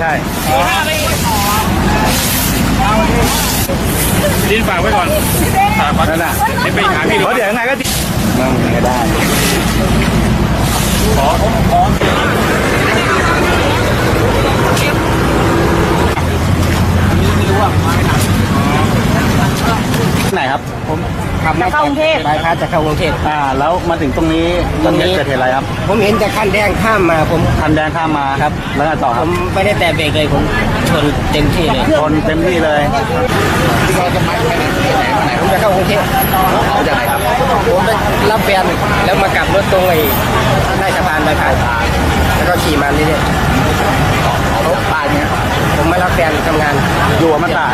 ใช่ดินฝากไว้ก่อนฝากนั่นน่ะไปหาพี่เพราะเดี๋ยวยังไงก็นั่งยังได้ขอไหนครับผมขับมาเข้ากรุงเทพไปพัดจะเข้ากรุงเทพแล้วมาถึงตรงนี้ตรงนี้จะเห็นอะไรครับผมเห็นจะขั้นแดงข้ามมาผมขั้นแดงข้ามมาครับแล้วต่อผมไม่ได้แต่เบรกเลยผมชนเต็มที่เลยชนเต็มที่เลยเราจะมาผมจะเข้ากรุงเทพเอาจากไหนครับผมไปรับแฟนแล้วมากลับรถตรงไอ้ใต้สะพานไปพัดแล้วก็ขี่มาเรื่อยๆรถปานเนี่ยผมมารับแฟนทำงานอยู่อมตะ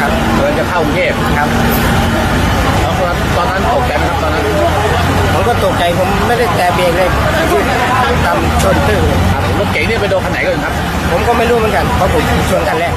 ครับเดินจะเข้ากรุงเทพครับตอนนั้นตกใจครับตอนนั้นผมก็ตกใจผมไม่ได้แต่เบรกเลยตามชนตึ้งครับรถเก๋งเนี่ยไปโดนคันไหนก่อนครับผมก็ไม่รู้เหมือนกันเพราะผมชนกันแรก